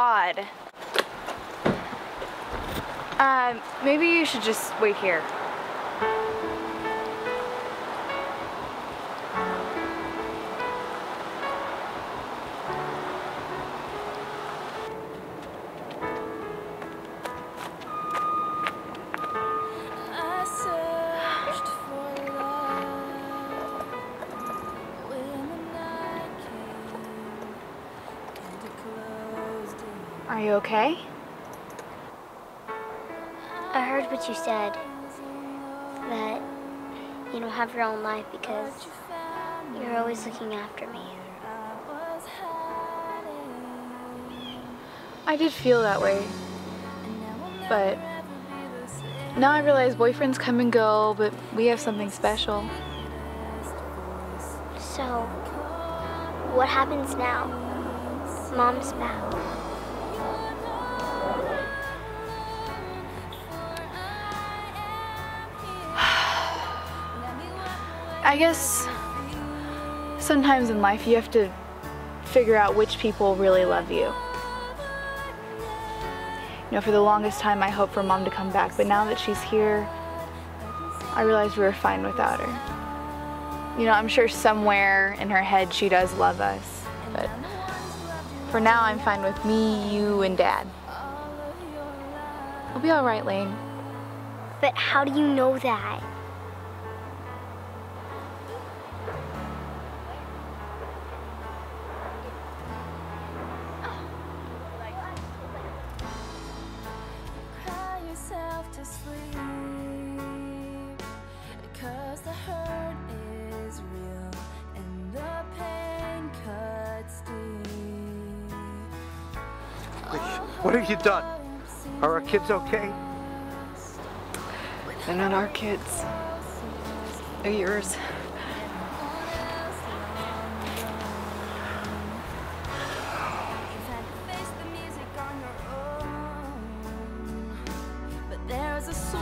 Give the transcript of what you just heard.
God. Maybe you should just wait here. Are you okay? I heard what you said, that you don't have your own life because you're always looking after me. I did feel that way, but now I realize boyfriends come and go, but we have something special. So, what happens now? Mom's back. I guess sometimes in life you have to figure out which people really love you. You know, for the longest time I hoped for Mom to come back, but now that she's here, I realized we were fine without her. You know, I'm sure somewhere in her head she does love us, but for now I'm fine with me, you, and Dad. We'll be all right, Lane. But how do you know that? To sleep, cause the hurt is real and the pain cuts deep. What have you done? Are our kids okay? They're not our kids. They're yours. So